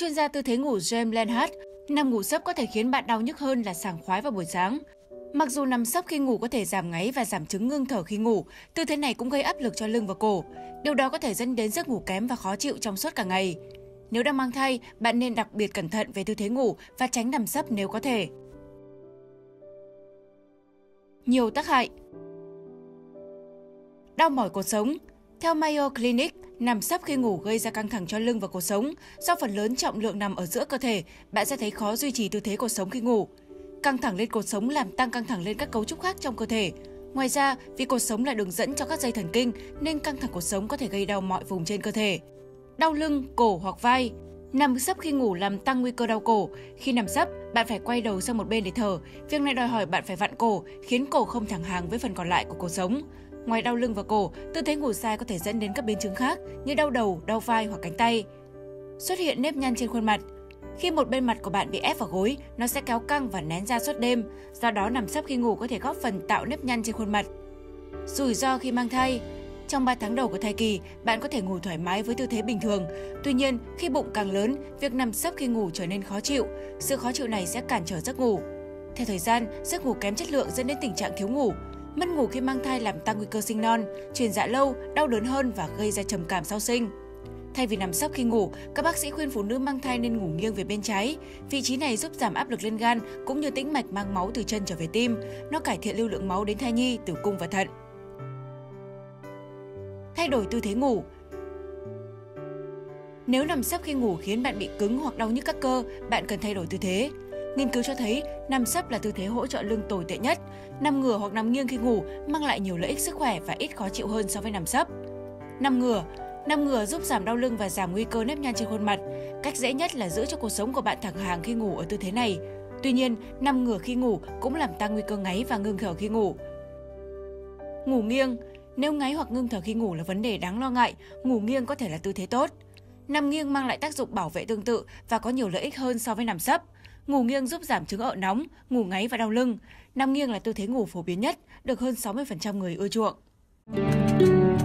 Theo chuyên gia tư thế ngủ James Leinhardt, nằm ngủ sấp có thể khiến bạn đau nhức hơn là sảng khoái vào buổi sáng. Mặc dù nằm sấp khi ngủ có thể giảm ngáy và giảm chứng ngưng thở khi ngủ, tư thế này cũng gây áp lực cho lưng và cổ. Điều đó có thể dẫn đến giấc ngủ kém và khó chịu trong suốt cả ngày. Nếu đang mang thai, bạn nên đặc biệt cẩn thận về tư thế ngủ và tránh nằm sấp nếu có thể. Nhiều tác hại. Đau mỏi cột sống. Theo Mayo Clinic, nằm sấp khi ngủ gây ra căng thẳng cho lưng và cột sống. Do phần lớn trọng lượng nằm ở giữa cơ thể, bạn sẽ thấy khó duy trì tư thế cột sống khi ngủ. Căng thẳng lên cột sống làm tăng căng thẳng lên các cấu trúc khác trong cơ thể. Ngoài ra, vì cột sống là đường dẫn cho các dây thần kinh, nên căng thẳng cột sống có thể gây đau mọi vùng trên cơ thể. Đau lưng, cổ hoặc vai. Nằm sấp khi ngủ làm tăng nguy cơ đau cổ. Khi nằm sấp, bạn phải quay đầu sang một bên để thở. Việc này đòi hỏi bạn phải vặn cổ, khiến cổ không thẳng hàng với phần còn lại của cột sống. Ngoài đau lưng và cổ, tư thế ngủ sai có thể dẫn đến các biến chứng khác như đau đầu, đau vai hoặc cánh tay. Xuất hiện nếp nhăn trên khuôn mặt. Khi một bên mặt của bạn bị ép vào gối, nó sẽ kéo căng và nén ra suốt đêm. Do đó, nằm sấp khi ngủ có thể góp phần tạo nếp nhăn trên khuôn mặt. Rủi ro khi mang thai. Trong 3 tháng đầu của thai kỳ, bạn có thể ngủ thoải mái với tư thế bình thường. Tuy nhiên, khi bụng càng lớn, việc nằm sấp khi ngủ trở nên khó chịu. Sự khó chịu này sẽ cản trở giấc ngủ. Theo thời gian, giấc ngủ kém chất lượng dẫn đến tình trạng thiếu ngủ. Mất ngủ khi mang thai làm tăng nguy cơ sinh non, chuyển dạ lâu, đau đớn hơn và gây ra trầm cảm sau sinh. Thay vì nằm sấp khi ngủ, các bác sĩ khuyên phụ nữ mang thai nên ngủ nghiêng về bên trái. Vị trí này giúp giảm áp lực lên gan cũng như tĩnh mạch mang máu từ chân trở về tim. Nó cải thiện lưu lượng máu đến thai nhi, tử cung và thận. Thay đổi tư thế ngủ. Nếu nằm sấp khi ngủ khiến bạn bị cứng hoặc đau nhức các cơ, bạn cần thay đổi tư thế. Nghiên cứu cho thấy, nằm sấp là tư thế hỗ trợ lưng tồi tệ nhất. Nằm ngửa hoặc nằm nghiêng khi ngủ mang lại nhiều lợi ích sức khỏe và ít khó chịu hơn so với nằm sấp. Nằm ngửa giúp giảm đau lưng và giảm nguy cơ nếp nhăn trên khuôn mặt. Cách dễ nhất là giữ cho cột sống của bạn thẳng hàng khi ngủ ở tư thế này. Tuy nhiên, nằm ngửa khi ngủ cũng làm tăng nguy cơ ngáy và ngưng thở khi ngủ. Ngủ nghiêng. Nếu ngáy hoặc ngưng thở khi ngủ là vấn đề đáng lo ngại, ngủ nghiêng có thể là tư thế tốt. Nằm nghiêng mang lại tác dụng bảo vệ tương tự và có nhiều lợi ích hơn so với nằm sấp. Ngủ nghiêng giúp giảm chứng ợ nóng, ngủ ngáy và đau lưng. Nằm nghiêng là tư thế ngủ phổ biến nhất, được hơn 60% người ưa chuộng.